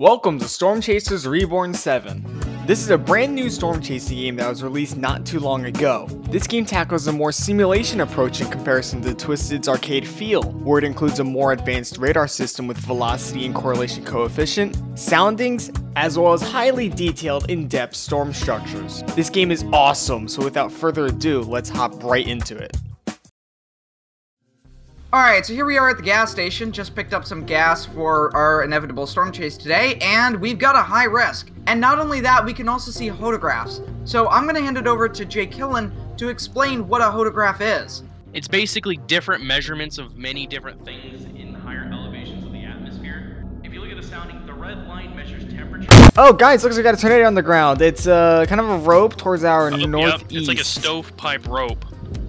Welcome to Storm Chasers Reborn 7. This is a brand new storm chasing game that was released not too long ago. This game tackles a more simulation approach in comparison to Twisted's arcade feel, where it includes a more advanced radar system with velocity and correlation coefficient, soundings, as well as highly detailed in-depth storm structures. This game is awesome, so without further ado, let's hop right into it. Alright, so here we are at the gas station, just picked up some gas for our inevitable storm chase today, and we've got a high risk. And not only that, we can also see hodographs. So I'm going to hand it over to Jay Killen to explain what a hodograph is. It's basically different measurements of many different things in the higher elevations of the atmosphere. If you look at the sounding, the red line measures temperature. Oh guys, looks like we got a tornado on the ground. It's kind of a rope towards our northeast. Yep. It's like a stovepipe rope.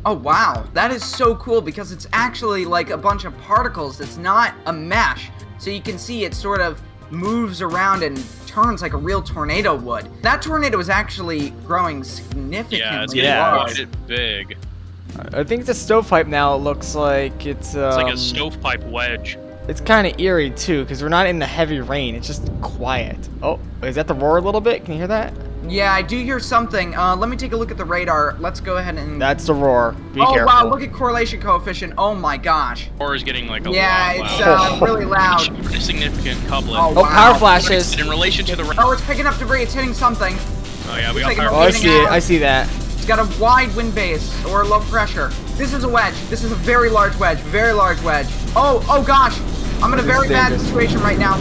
Oh wow, that is so cool because it's actually like a bunch of particles. It's not a mesh. So you can see it sort of moves around and turns like a real tornado would. That tornado is actually growing significantly. Yeah, it's getting quite big. I think the stovepipe now looks like it's like a stovepipe wedge. It's kind of eerie too because we're not in the heavy rain. It's just quiet. Oh, is that the roar a little bit? Can you hear that? Yeah, I do hear something. Let me take a look at the radar. Let's go ahead and... That's the roar. Be careful. Oh, wow, look at correlation coefficient. Oh, my gosh. Roar is getting like a lot. Yeah, it's really loud. Pretty significant coupling. Oh, wow. Power flashes. In relation to the... Oh, it's picking up debris. It's hitting something. Oh, yeah, we got power flashes. Oh, I see it. I see that. It's got a wide wind base or low pressure. This is a wedge. This is a very large wedge. Very large wedge. Oh, oh, gosh. I'm in a very bad situation right now.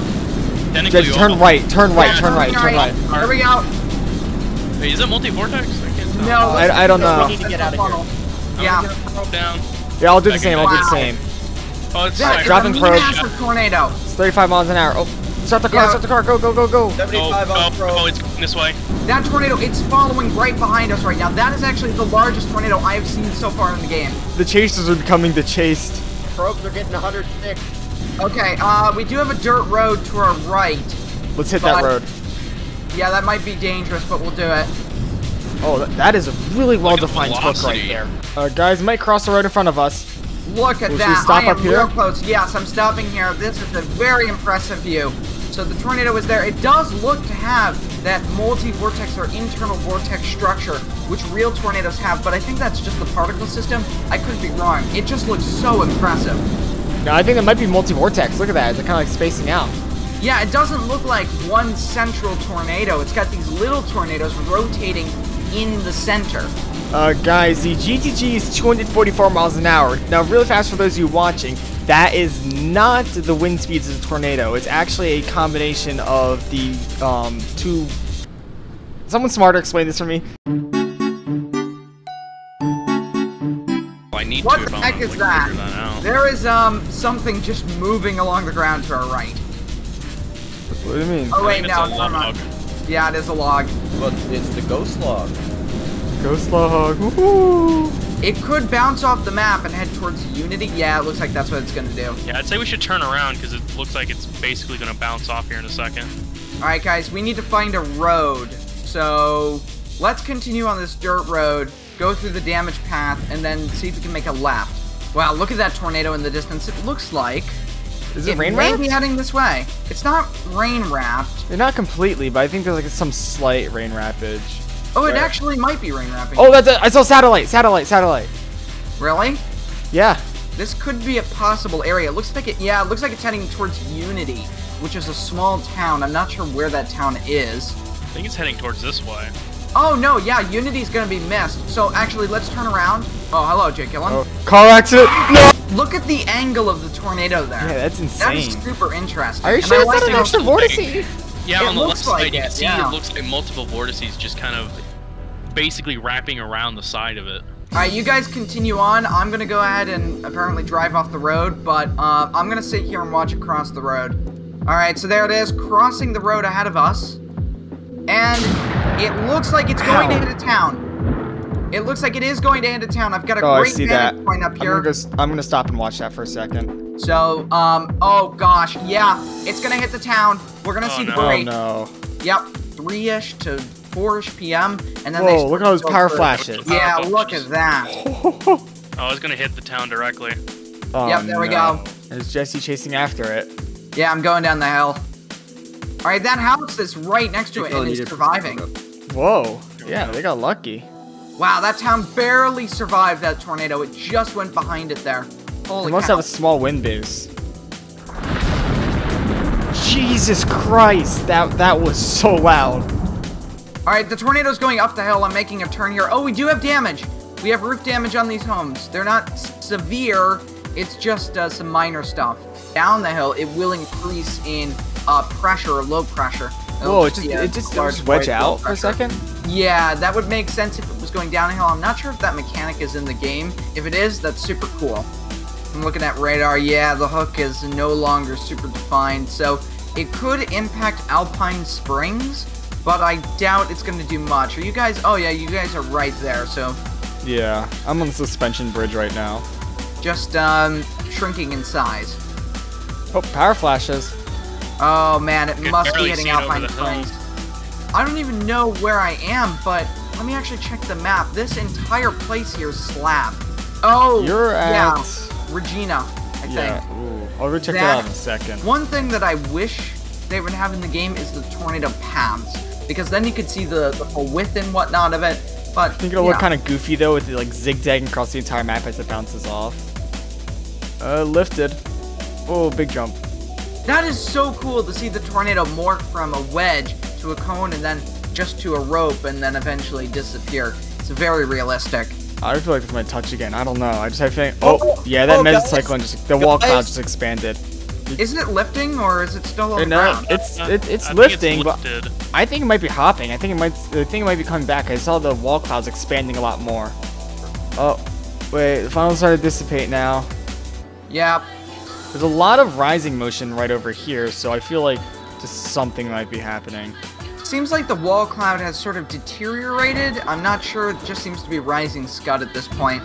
Just turn right. Turn right. Turn right. Turn right. There we go. Wait, is it multi-vortex? I can't tell. No, I don't know. We need to get out of here. Yeah. Down. Yeah, I'll do the same. I'll do the same. Oh, it's dropping probe. Massive tornado. It's 35 miles an hour. Oh, start the car. Yeah. Start the car. Go, go, go, go. 75 on probe. Oh, it's this way. That tornado, it's following right behind us right now. That is actually the largest tornado I have seen so far in the game. The chasers are becoming the chased. Probes are getting 106. Okay, we do have a dirt road to our right. Let's hit that road. Yeah, that might be dangerous, but we'll do it. Oh, that is a really well-defined hook right there. Guys, might cross the road in front of us. Look at that. Stop up here? Real close. Yes, I'm stopping here. This is a very impressive view. So the tornado is there. It does look to have that multi-vortex or internal vortex structure, which real tornadoes have, but I think that's just the particle system. I could be wrong. It just looks so impressive. No, I think it might be multi-vortex. Look at that. They're kind of like spacing out. Yeah, it doesn't look like one central tornado. It's got these little tornadoes rotating in the center. Guys, the GTG is 244 miles an hour. Now, really fast for those of you watching, that is not the wind speeds of the tornado. It's actually a combination of the two... Someone smarter explain this for me. What the heck is that? There is something just moving along the ground to our right. What do you mean? Oh wait, no, no, no. Yeah, it is a log. But it's the ghost log. Ghost log. Woohoo! It could bounce off the map and head towards Unity. Yeah, it looks like that's what it's gonna do. Yeah, I'd say we should turn around because it looks like it's basically gonna bounce off here in a second. All right, guys, we need to find a road. So let's continue on this dirt road, go through the damage path, and then see if we can make a left. Wow, look at that tornado in the distance. It looks like. Is it rain wrapped? It may be heading this way. It's not rain wrapped. Not completely, but I think there's like some slight rain wrappage. Oh, it actually might be rain wrapping. Oh, that's I saw satellite, satellite, satellite. Really? Yeah. This could be a possible area. It looks like it. Yeah, it looks like it's heading towards Unity, which is a small town. I'm not sure where that town is. I think it's heading towards this way. Oh no, yeah, Unity's gonna be missed. So actually, let's turn around. Oh, hello, Jay Killen. Oh, car accident. No. Look at the angle of the tornado there. Yeah, that's insane. That's super interesting. Are you sure it's not an extra vortices? Yeah, on the left side, you can see it looks like multiple vortices just kind of basically wrapping around the side of it. Alright, you guys continue on. I'm going to go ahead and apparently drive off the road, but I'm going to sit here and watch it cross the road. Alright, so there it is, crossing the road ahead of us. And it looks like it's going to hit a town. It looks like it is going to end of town. I've got a great vantage point up here. I'm gonna stop and watch that for a second. So, oh gosh, yeah, it's gonna hit the town. We're gonna see debris. Oh no. Yep, 3-ish to 4-ish p.m. and then whoa, look at those power flashes. Yeah, look at that. Oh, it's gonna hit the town directly. Oh, yep, there we go. There's Jesse chasing after it. Yeah, I'm going down the hill. All All right, that house that's right next to it and is surviving. Whoa. Yeah, they got lucky. Wow, that town barely survived that tornado. It just went behind it there. Holy cow. It must have a small wind boost. Jesus Christ, that was so loud. All right, the tornado's going up the hill. I'm making a turn here. Oh, we do have damage. We have roof damage on these homes. They're not severe. It's just some minor stuff. Down the hill, it will increase in pressure or low pressure. It'll it just wedge out for a second? Yeah, that would make sense if it was going downhill. I'm not sure if that mechanic is in the game. If it is, that's super cool. I'm looking at radar. Yeah, the hook is no longer super defined. So it could impact Alpine Springs, but I doubt it's going to do much. Are you guys... Oh, yeah, you guys are right there, so... Yeah, I'm on the suspension bridge right now. Just shrinking in size. Oh, power flashes. Oh, man, it must be hitting Alpine Springs. I don't even know where I am, but let me actually check the map. This entire place here is slab. Oh, you're at... Regina, I think. Ooh. I'll recheck that out in a second. One thing that I wish they would have in the game is the tornado paths, because then you could see the whole width and whatnot of it. But I think it'll look kind of goofy, though, with it like zigzagging across the entire map as it bounces off. Lifted. Oh, big jump. That is so cool to see the tornado morph from a wedge to a cone and then just to a rope and then eventually disappear. It's very realistic. I feel like it's my touch again. I don't know. I just have a feeling. Oh, yeah, that mesocyclone just the wall cloud just expanded. Isn't it lifting or is it still on the ground? It's lifting, but I think it might be hopping. I think it might be coming back. I saw the wall clouds expanding a lot more. Oh, wait, the funnel started to dissipate now. Yeah. There's a lot of rising motion right over here, so I feel like just something might be happening. Seems like the wall cloud has sort of deteriorated. I'm not sure. It just seems to be rising scud at this point.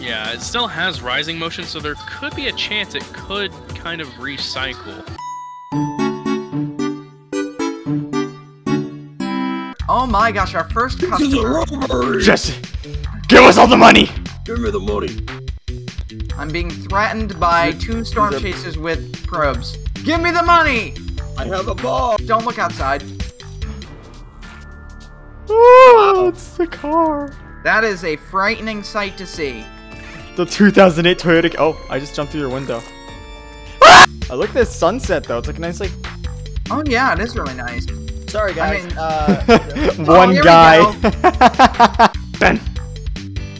Yeah, it still has rising motion, so there could be a chance it could kind of recycle. Oh my gosh, our first customer. Jesse, give us all the money! Give me the money. I'm being threatened by two storm chasers with probes. Give me the money! I have a ball! Don't look outside. Oh, it's the car. That is a frightening sight to see. The 2008 Toyota. Oh, I just jumped through your window. Ah! I look at this sunset though. It's like a nice like. Oh yeah, it is really nice. Sorry guys. I mean, one guy. Ben.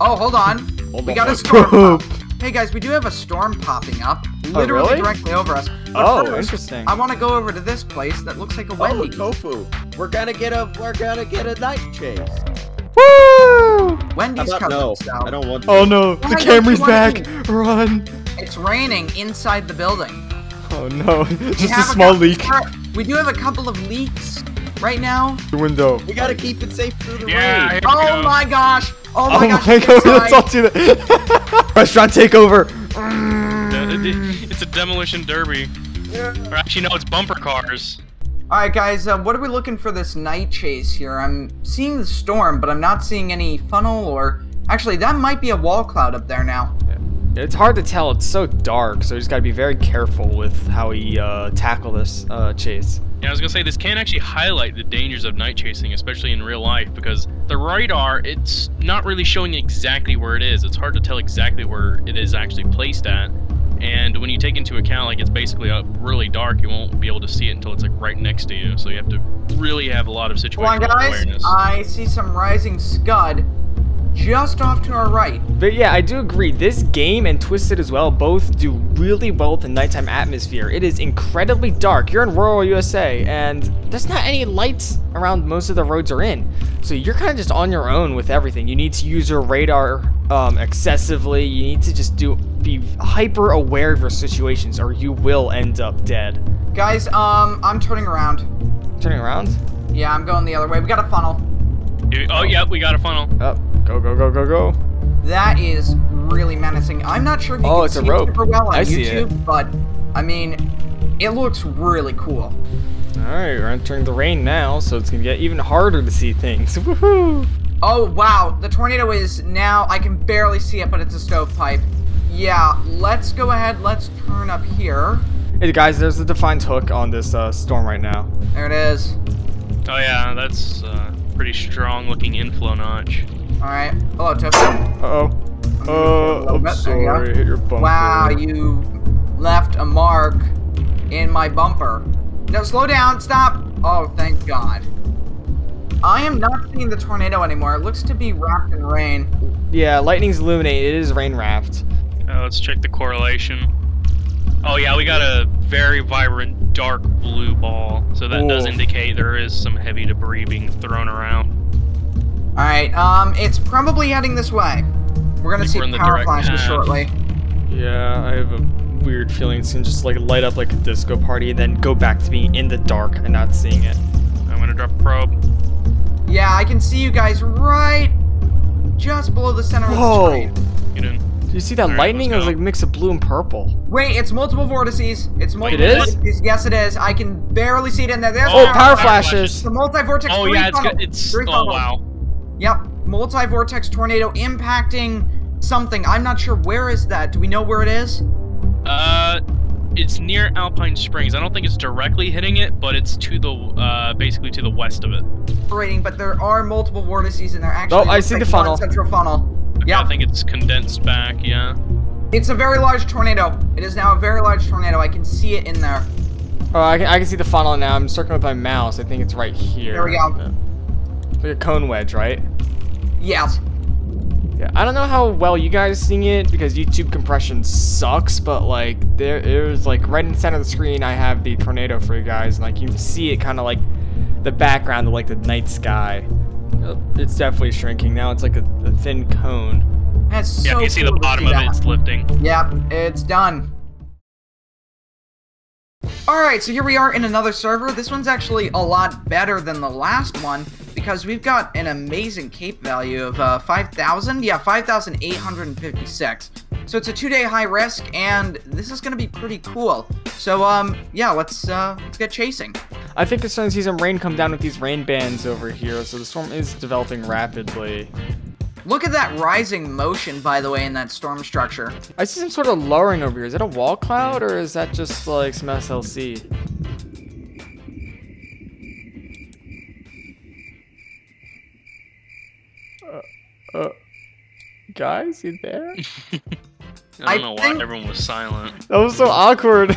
Oh, hold on. We got a storm pop. Hey guys, we do have a storm popping up, literally directly over us. But first, interesting. I want to go over to this place that looks like a Wendy's. Oh, tofu. We're gonna get a night chase. Woo! Wendy's coming out. I don't want to. Oh no, the camera's back. Run! It's raining inside the building. Oh no, just a small leak. We do have a couple of leaks right now. The window. We gotta keep it safe through the rain. Oh my gosh! Oh my gosh! Let's all do that. Restaurant takeover. It's a demolition derby. Yeah. Or actually, no, it's bumper cars. All right, guys, what are we looking for this night chase here? I'm seeing the storm, but I'm not seeing any funnel or... Actually, that might be a wall cloud up there now. Yeah. It's hard to tell. It's so dark, so we just got to be very careful with how we tackle this chase. Yeah, I was going to say, this can actually highlight the dangers of night chasing, especially in real life, because the radar, it's not really showing exactly where it is. It's hard to tell exactly where it is actually placed at. And when you take into account, like, it's basically up really dark, you won't be able to see it until it's, like, right next to you. So you have to really have a lot of situational awareness. I see some rising scud just off to our right. But, yeah, I do agree. This game and Twisted as well both do really well with the nighttime atmosphere. It is incredibly dark. You're in rural USA, and there's not any lights around most of the roads are in. So you're kind of just on your own with everything. You need to use your radar excessively. You need to just be hyper aware of your situations, or you will end up dead. Guys, I'm turning around. Turning around? Yeah, I'm going the other way. We got a funnel. Dude, oh, yeah, we got a funnel. Go, go, go, go, go. That is really menacing. I'm not sure if you can see it super well on YouTube, but, I mean, it looks really cool. All right, we're entering the rain now, so it's going to get even harder to see things. Woohoo! Oh, wow. The tornado is now, I can barely see it, but it's a stovepipe. Yeah, let's go ahead, let's turn up here. Hey guys, there's a defined hook on this storm right now. There it is. Oh yeah, that's pretty strong looking inflow notch. Alright. Hello, Tiff. Uh-oh. I'm sorry. Hit your bumper. Wow, you left a mark in my bumper. No, slow down. Stop. Oh, thank God. I am not seeing the tornado anymore. It looks to be wrapped in rain. Yeah, lightning's illuminated. It is rain wrapped. Let's check the correlation. Oh yeah, we got a very vibrant dark blue ball. So that does indicate there is some heavy debris being thrown around. Alright, it's probably heading this way. We're gonna see power flashes shortly. Yeah, I have a weird feeling it's gonna just like light up like a disco party and then go back to being in the dark and not seeing it. I'm gonna drop a probe. Yeah, I can see you guys right just below the center of the screen. You didn't. Did you see that lightning? It was like a mix of blue and purple. Wait, it's multiple vortices. It's multiple vortices. Yes, it is. I can barely see it in there. There's power flashes. It's the multi-vortex. Oh yeah, it's oh wow. Yep, multi-vortex tornado impacting something. I'm not sure where is that. Do we know where it is? It's near Alpine Springs. I don't think it's directly hitting it, but it's to the basically to the west of it. But there are multiple vortices in there. Actually, I see the funnel. Central funnel. Okay, yeah, I think it's condensed back. Yeah. It's a very large tornado. It is now a very large tornado. I can see it in there. Oh, I can see the funnel now. I'm circling with my mouse. I think it's right here. There we go. Yeah. Like a cone wedge, right? Yes. Yeah, I don't know how well you guys seeing it because YouTube compression sucks, but like it was like right in the center of the screen. I have the tornado for you guys, and like you can see it kind of like the background of like the night sky. It's definitely shrinking now. It's like a thin cone. That's so cool. You see the bottom of it. It's lifting. Yeah, it's done. Alright, so here we are in another server. This one's actually a lot better than the last one because we've got an amazing cape value of 5,000. Yeah, 5,856. So it's a two-day high risk, and this is going to be pretty cool. So, yeah, let's get chasing. I think it's starting to see some rain come down with these rain bands over here, so the storm is developing rapidly. Look at that rising motion, by the way, in that storm structure. I see some sort of lowering over here. Is that a wall cloud, or is that just, like, some SLC? Guys, you there? I don't know why everyone was silent. That was so awkward.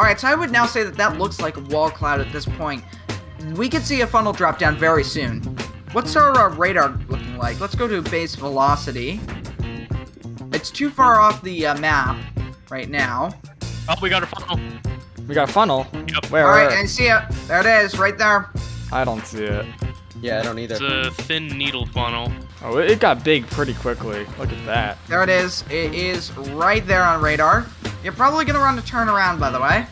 Alright, so I would now say that that looks like a wall cloud at this point. We could see a funnel drop down very soon. What's our radar looking like? Let's go to base velocity. It's too far off the map right now. Oh, we got a funnel. We got a funnel? Yep. Where? Alright, I see it. There it is, right there. I don't see it. Yeah, I don't either. It's a thin needle funnel. Oh, it got big pretty quickly. Look at that. There it is. It is right there on radar. You're probably going to run a turnaround, by the way.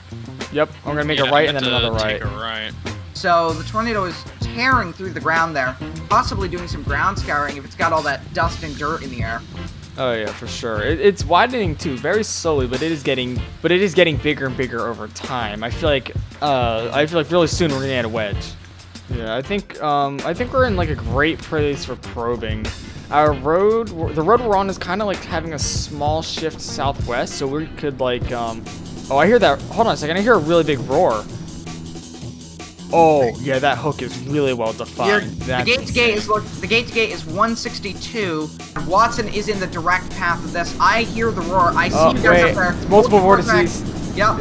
Yep, I'm going to make a right and then another right. Take a right. So the tornado is tearing through the ground there, possibly doing some ground scouring if it's got all that dust and dirt in the air. Oh yeah, for sure. It's widening too, very slowly, but it is getting bigger and bigger over time. I feel like really soon we're gonna add a wedge. Yeah, I think we're in like a great place for probing. Our road, the road we're on, is kind of like having a small shift southwest, so we could like I hear that. Hold on a second, I hear a really big roar. Oh yeah, that hook is really well defined. The gate-to-gate is 162. Watson is in the direct path of this. I hear the roar. I see guys up there. Multiple vortices. Yep.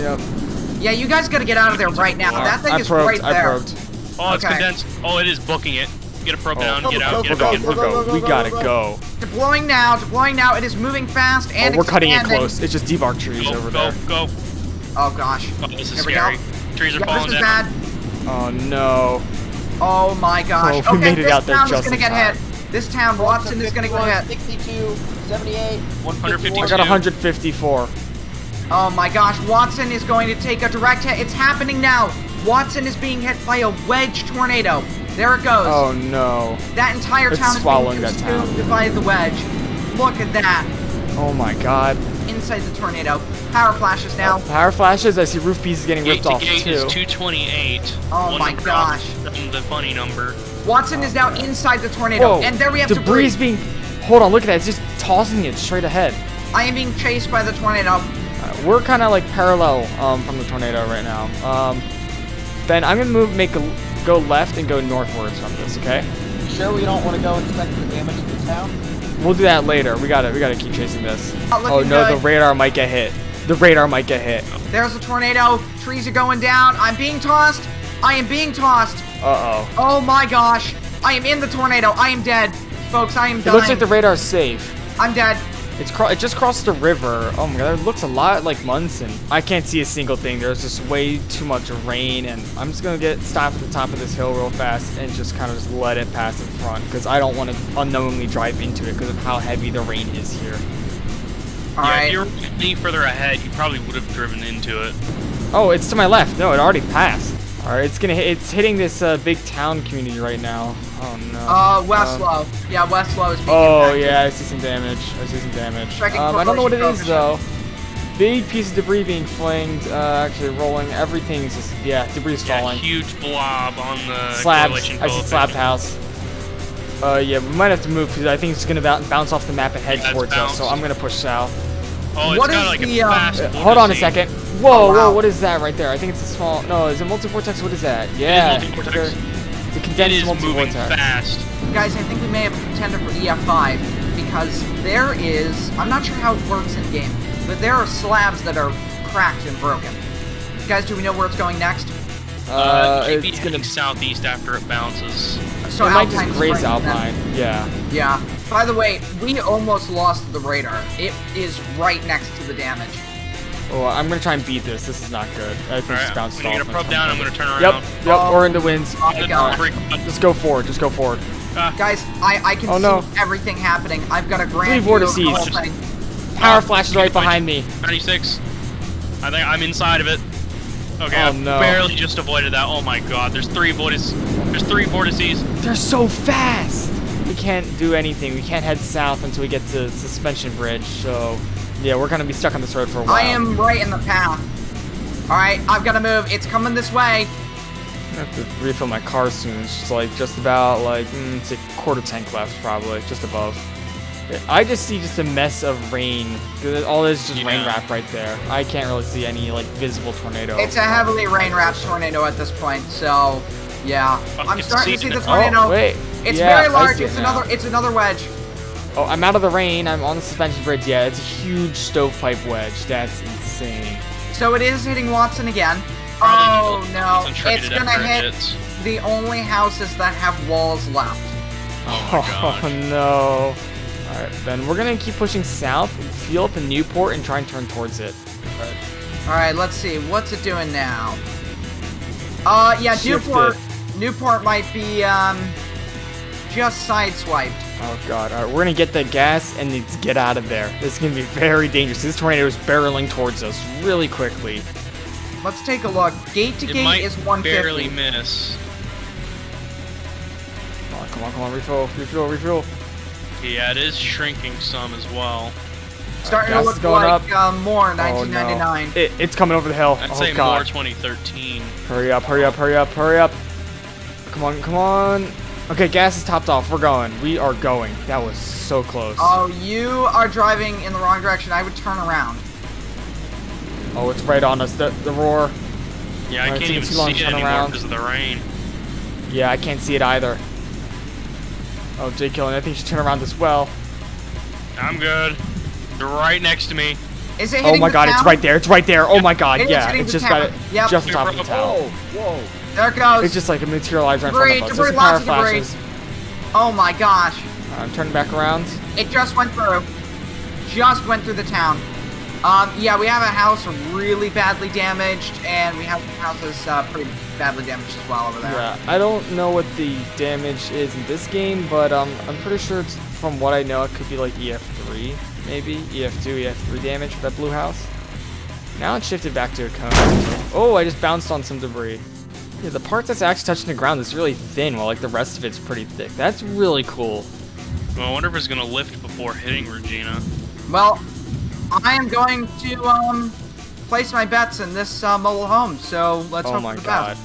Yeah, you guys gotta get out of there right now. That thing is right there. I probed. Oh, it's condensed. Oh, it is booking it. Get a probe down. Get out. Get out. We gotta go. Deploying now. Deploying now. It is moving fast and we're cutting it close. It's just debark trees over there. Go. Oh gosh. This is scary. Trees are falling down. This is bad. Oh no. Oh my gosh. Oh, okay, this town is gonna get hit. This town, Watson, is gonna get hit. 62, 78, 152. I got 154. Oh my gosh, Watson is going to take a direct hit. It's happening now. Watson is being hit by a wedge tornado. There it goes. Oh no. That entire town is swallowing that town by the wedge. Look at that. Oh my god. Inside the tornado. Power flashes now. Power flashes. I see roof pieces getting ripped off too. Gate is 228. Oh my gosh. The funny number. Watson is now inside the tornado, and there we have debris. Hold on, look at that. It's just tossing it straight ahead. I am being chased by the tornado. We're kind of like parallel from the tornado right now. Ben, I'm gonna go left and go northwards from this. Okay. You sure we don't want to go inspect the damage to the town? We'll do that later. We gotta keep chasing this. Oh no, good. The radar might get hit. The radar might get hit. There's a tornado. Trees are going down. I'm being tossed. I am being tossed. Uh-oh. Oh my gosh. I am in the tornado. I am dead. Folks, I am dying. It looks like the radar's safe. I'm dead. It just crossed the river. Oh my god, it looks a lot like Munson. I can't see a single thing. There's just way too much rain, and I'm just gonna get stopped at the top of this hill real fast and just kind of just let it pass in front, because I don't want to unknowingly drive into it because of how heavy the rain is here. All right. If you were any further ahead, you probably would have driven into it. Oh, it's to my left. No, it already passed. All right, it's hitting this big town community right now. Oh no. Westlow. Yeah, Westlow is being impacted. Yeah, I see some damage. I don't know what it is though. Big piece of debris being flinged, actually rolling. Everything's just debris is falling. Huge blob on the slab. I see slabbed house. Yeah, we might have to move because I think it's gonna bounce off the map and head towards us. So I'm gonna push south. Oh, it's got like a fast. Hold on a second. Whoa, whoa, what is that right there? I think it's a small... No, is it multi-vortex? What is that? Yeah. It is multi-vortex. It's a condensed multi-vortex. It is moving fast. Guys, I think we may have a contender for EF5, because there is... I'm not sure how it works in-game, but there are slabs that are cracked and broken. Guys, do we know where it's going next? It's going to southeast after it bounces. So it might just graze Alpine. Yeah. Yeah. By the way, we almost lost the radar. It is right next to the damage. Oh, I'm gonna try and beat this. This is not good. I think it's bounced off. You're gonna prop down. I'm gonna turn around. Yep. Yep. We're in the winds. Oh my god. Just go forward. Just go forward. Guys, I can see everything happening. I've got a grand view of the whole thing. Power flash is right behind me. 96. I think I'm inside of it. Okay. Oh, no. I barely just avoided that. Oh my god. There's three vortices. There's three vortices. They're so fast. We can't do anything. We can't head south until we get to Suspension Bridge. So. Yeah, we're gonna be stuck on this road for a while. I am right in the path. Alright, I've gotta move. It's coming this way. I have to refill my car soon. It's just like, it's a quarter tank left, probably. Just above. I just see just a mess of rain. All this is just rain wrap right there. I can't really see any, like, visible tornado. It's a heavily rain-wrapped tornado at this point, so... Yeah. I'm starting to see the tornado. Oh, wait. It's very large. It's another wedge. Oh, I'm out of the rain. I'm on the suspension bridge. Yeah, it's a huge stovepipe wedge. That's insane. So it is hitting Watson again. Probably no. It's going to hit the only houses that have walls left. Oh, no. All right, Ben, we're going to keep pushing south, fuel up in Newport, and try and turn towards it. All right, let's see. What's it doing now? Yeah, Newport might be just sideswiped. Oh god, alright, we're gonna get the gas and need to get out of there. This is gonna be very dangerous. This tornado is barreling towards us really quickly. Let's take a look. Gate to gate is 150. Barely miss. Come on, come on, come on, refill, refill, refill. Yeah, it is shrinking some as well. Starting to look like more 1999. No. It's coming over the hill. I'd say more 2013. Hurry up, hurry up, hurry up, hurry up. Come on, come on. Okay, gas is topped off. We're going. We are going. That was so close. Oh, you are driving in the wrong direction. I would turn around. Oh, it's right on us. The roar. Yeah, I can't even see it anymore because of the rain. Yeah, I can't see it either. Oh, Jay Killen, I think you should turn around as well. I'm good. They're right next to me. Is it hitting the town? Oh my god, it's right there. It's right there. Oh my god, yeah. It's just about just on top of the town. Whoa, whoa. There it goes. It's just like a materialized right in front of us. There's power flashes. Oh my gosh. I'm turning back around. It just went through. Just went through the town. Yeah, we have a house really badly damaged, and we have houses pretty badly damaged as well over there. Yeah, I don't know what the damage is in this game, but I'm pretty sure it's, from what I know, it could be like EF3, maybe. EF2, EF3 damage for that blue house. Now it's shifted back to a cone. Oh, I just bounced on some debris. Yeah, the part that's actually touching the ground is really thin, while like the rest of it's pretty thick. That's really cool. Well, I wonder if it's gonna lift before hitting Regina. Well, I am going to place my bets in this mobile home, so let's hope for the best.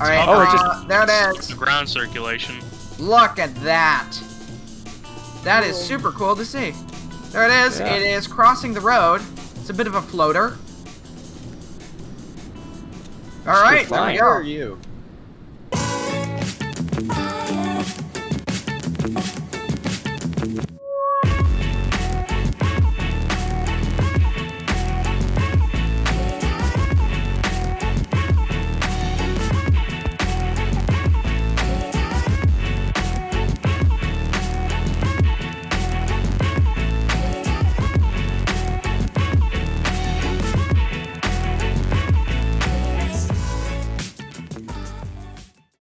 All right, there it is. The ground circulation. Look at that. That is super cool to see. There it is. Yeah. It is crossing the road. It's a bit of a floater. All right, there we go. Where are you?